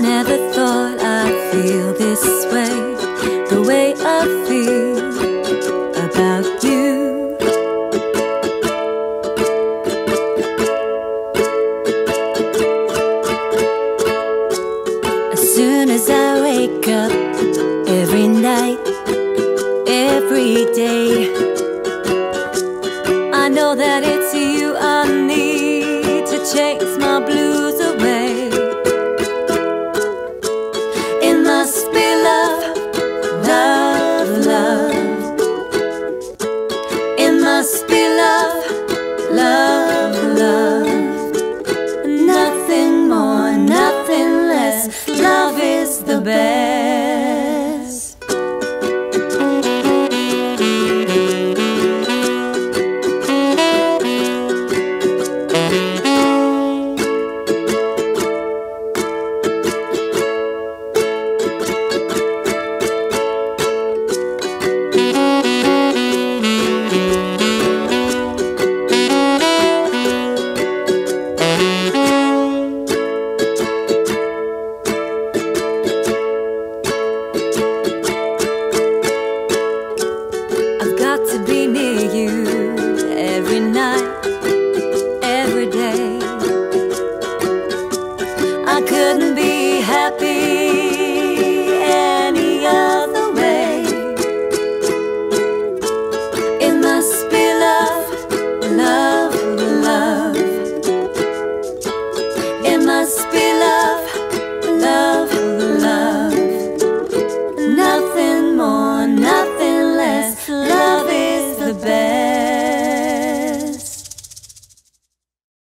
I never thought I'd feel this way, the way I feel about you. As soon as I wake up, every night, every day, I know that it's you I need to chase my blues away. Nothing more, nothing less. Love is the best.